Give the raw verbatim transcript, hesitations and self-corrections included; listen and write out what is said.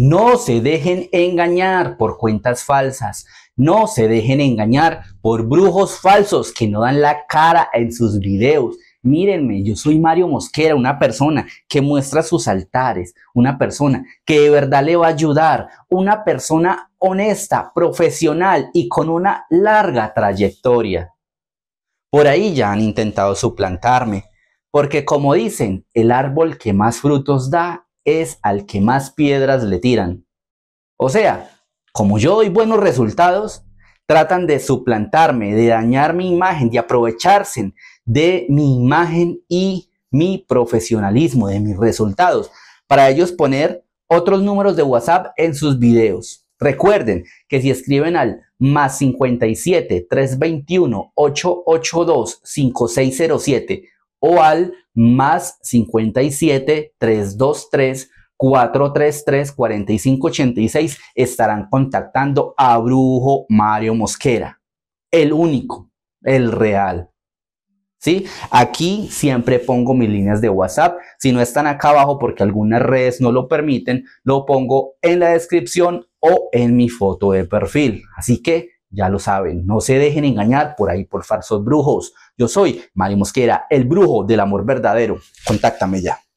No se dejen engañar por cuentas falsas. No se dejen engañar por brujos falsos que no dan la cara en sus videos. Mírenme, yo soy Mario Mosquera, una persona que muestra sus altares, una persona que de verdad le va a ayudar, una persona honesta, profesional y con una larga trayectoria. Por ahí ya han intentado suplantarme, porque como dicen, el árbol que más frutos da es al que más piedras le tiran. O sea, como yo doy buenos resultados, tratan de suplantarme, de dañar mi imagen, de aprovecharse de mi imagen y mi profesionalismo, de mis resultados, para ellos poner otros números de WhatsApp en sus videos. Recuerden que si escriben al más cincuenta y siete, trescientos veintiuno, ochocientos ochenta y dos, cincuenta y seis cero siete o al más cincuenta y siete, trescientos veintitrés, cuatrocientos treinta y tres, cuarenta y cinco ochenta y seis, estarán contactando a Brujo Mario Mosquera, el único, el real. ¿Sí? Aquí siempre pongo mis líneas de WhatsApp. Si no están acá abajo porque algunas redes no lo permiten, lo pongo en la descripción o en mi foto de perfil. Así que ya lo saben, no se dejen engañar por ahí por falsos brujos. Yo soy Mario Mosquera, el brujo del amor verdadero. Contáctame ya.